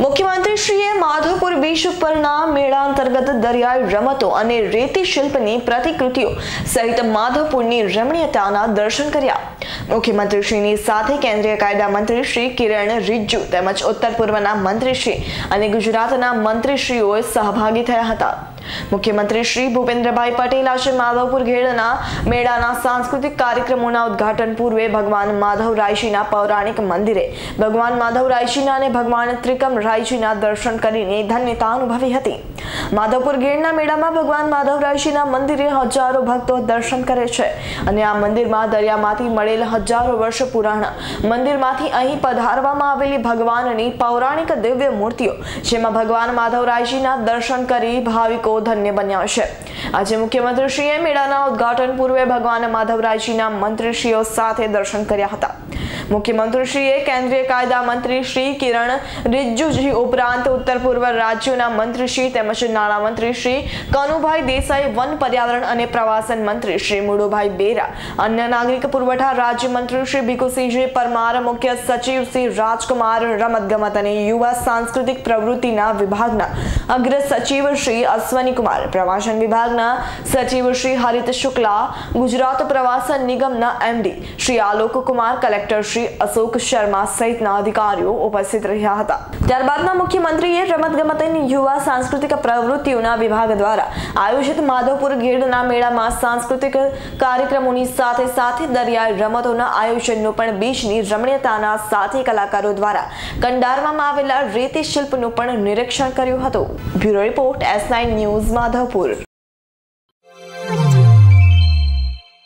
मुख्यमंत्री श्रीए माधोपुर बीच पરના મેળા अंतर्गत दरियाई रमतो अने रेती शिल्पनी प्रतिकृतिओ सहित माधवपुरनी रमणीयताना दर्शन कर्या। मुख्यमंत्री श्रीनी साथे केंद्रीय कायदा मंत्री श्री किरण रिज्जू તેમજ उत्तर पूर्वना मंत्री श्री अने गुजरातना मंत्री श्रीओए सहभागी थया हता। मुख्यमंत्री श्री भूपेन्द्र भाई पटेल आज माधवपुर घेड़ना मेळाना सांस्कृतिक कार्यक्रमोना उद्घाटन पूर्वे भगवान माधवरायजीना पौराणिक मंदिरे भगवान माधवरायजीना अने भगवान त्रिकमरायजीना दर्शन करीने धन्यता अनुभवी हती। माधवपुर घेड़ना मेळामां भगवान माधवरायजीना मंदिरे हजारों भक्तो दर्शन करे छे अने आ मंदिरमां दरियामांथी मळेल हजारों वर्ष पुराणा मंदिरमांथी अहीं पधारवामां आवेली भगवाननी पौराणिक दिव्य मूर्तिओ जेमां भगवान माधवरायजीना दर्शन करी भाविको धन्य बन्या छे। आज मुख्यमंत्री श्रीए मेळाना उद्घाटन पूर्वे भगवान माधवरायजीना मंत्रीश्रीओ साथे दर्शन कर्या हता। मुख्यमंत्री श्रीए केंद्रीय कायदा मंत्री श्री किरण रिज्जूजी उपरांत उत्तर पूर्व राज्योना मंत्रीश्री તેમજ નાણા મંત્રી શ્રી કનુભાઈ દેસાઈ, વન પર્યાવરણ અને પ્રવાસન મંત્રી શ્રી મુડોભાઈ બેરા, અન્ય નાગરિક પુરવઠા રાજ્ય મંત્રી શ્રી ભીકુસિંહ પરમાર, મુખ્ય સચિવ શ્રી રાજકુમાર, રમતગમત અને યુવા સાંસ્કૃતિક પ્રવૃત્તિના વિભાગના અગ્ર સચિવ શ્રી અશ્વની કુમાર, પ્રવાસન વિભાગના સચિવ શ્રી હરિત શુક્લા, ગુજરાત પ્રવાસન નિગમના એમડી શ્રી આલોક कुमार, કલેક્ટર શ્રી અશોક શર્મા સહિતના અધિકારીઓ ઉપસ્થિત રહ્યા હતા। ત્યારબાદના મુખ્યમંત્રીએ રમતગમત અને યુવા સાંસ્કૃતિક પ્રવૃત્તિઓના વિભાગ દ્વારા આયોજિત માધવપુર ગેડના મેળામાં સાંસ્કૃતિક કાર્યક્રમોની સાથે સાથે દરિયાઈ રમતોના આયોજનનો પણ બીચની રમણીયતાના સાથે કલાકારો દ્વારા કંડારવામાં આવેલા રેતી શિલ્પનું પણ નિરીક્ષણ કર્યું હતું। Bureau report S9 news Madhavpur.